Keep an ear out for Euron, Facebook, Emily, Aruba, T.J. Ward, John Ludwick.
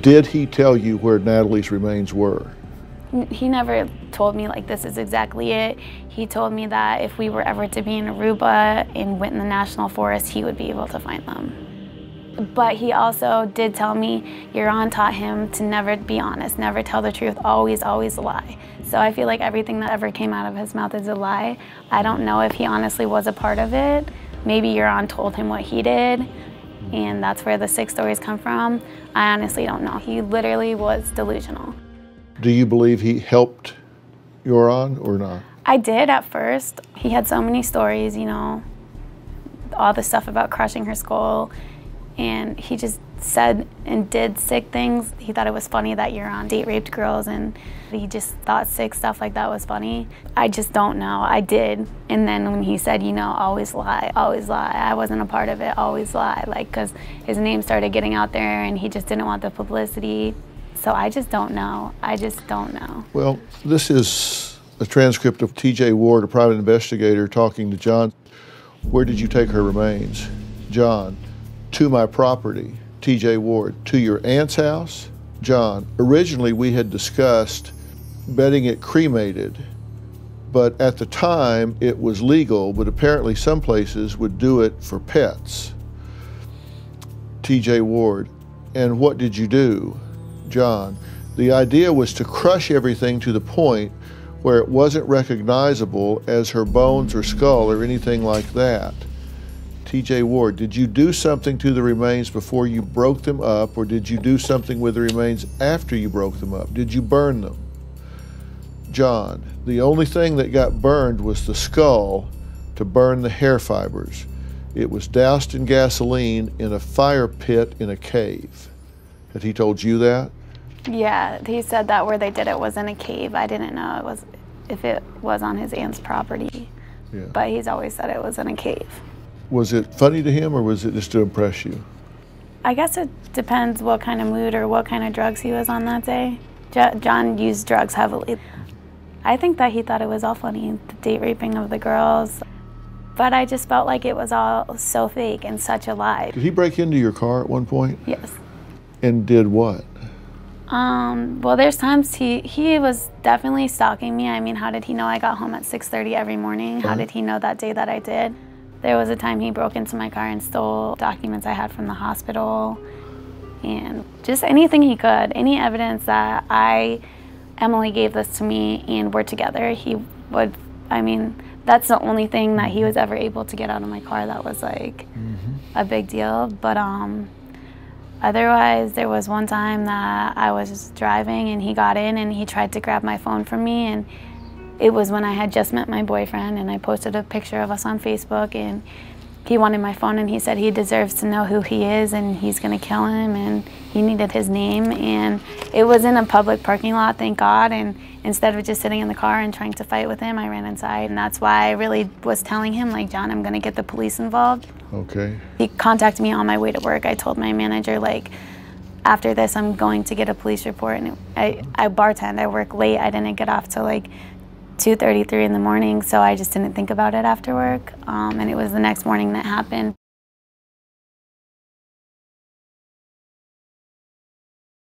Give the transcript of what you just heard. Did he tell you where Natalee's remains were? He never told me, like, this is exactly it. He told me that if we were ever to be in Aruba and went in the National Forest, he would be able to find them. But he also did tell me, Euron taught him to never be honest, never tell the truth, always, always lie. So I feel like everything that ever came out of his mouth is a lie. I don't know if he honestly was a part of it. Maybe Euron told him what he did, and that's where the 6 stories come from. I honestly don't know. He literally was delusional. Do you believe he helped Euron or not? I did at first. He had so many stories, you know, all the stuff about crushing her skull, and he just said and did sick things. He thought it was funny that Euron date raped girls, and he just thought sick stuff like that was funny. I just don't know. I did. And then when he said, you know, always lie, I wasn't a part of it, always lie, like, because his name started getting out there and he just didn't want the publicity. So I just don't know. I just don't know. Well, this is a transcript of T.J. Ward, a private investigator, talking to John. Where did you take her remains? John, to my property. T.J. Ward, to your aunt's house? John, originally we had discussed betting it cremated, but at the time it was legal, but apparently some places would do it for pets. T.J. Ward, and what did you do? John, the idea was to crush everything to the point where it wasn't recognizable as her bones or skull or anything like that. T.J. Ward, did you do something to the remains before you broke them up, or did you do something with the remains after you broke them up? Did you burn them? John, the only thing that got burned was the skull to burn the hair fibers. It was doused in gasoline in a fire pit in a cave. Had he told you that? Yeah, he said that where they did it was in a cave. I didn't know it was, if it was on his aunt's property. Yeah. But he's always said it was in a cave. Was it funny to him, or was it just to impress you? I guess it depends what kind of mood or what kind of drugs he was on that day. John used drugs heavily. I think that he thought it was all funny, the date raping of the girls. But I just felt like it was all so fake and such a lie. Did he break into your car at one point? Yes. And did what? Well, there's times he was definitely stalking me. I mean, how did he know I got home at 6:30 every morning? How did he know that day that I did? There was a time he broke into my car and stole documents I had from the hospital, and just anything he could, any evidence that Emily gave this to me and we're together. He would, I mean, that's the only thing that he was ever able to get out of my car that was like a big deal. But otherwise, there was one time that I was just driving and he got in and he tried to grab my phone from me, and it was when I had just met my boyfriend, and I posted a picture of us on Facebook, and he wanted my phone, and he said he deserves to know who he is and he's gonna kill him, and he needed his name. And it was in a public parking lot, thank God, and instead of just sitting in the car and trying to fight with him, I ran inside. And that's why I really was telling him, like, John, I'm gonna get the police involved. Okay. He contacted me on my way to work. I told my manager, like, after this, I'm going to get a police report. And I bartend, I work late. I didn't get off till like 2:33 in the morning, so I just didn't think about it after work. And it was the next morning that happened.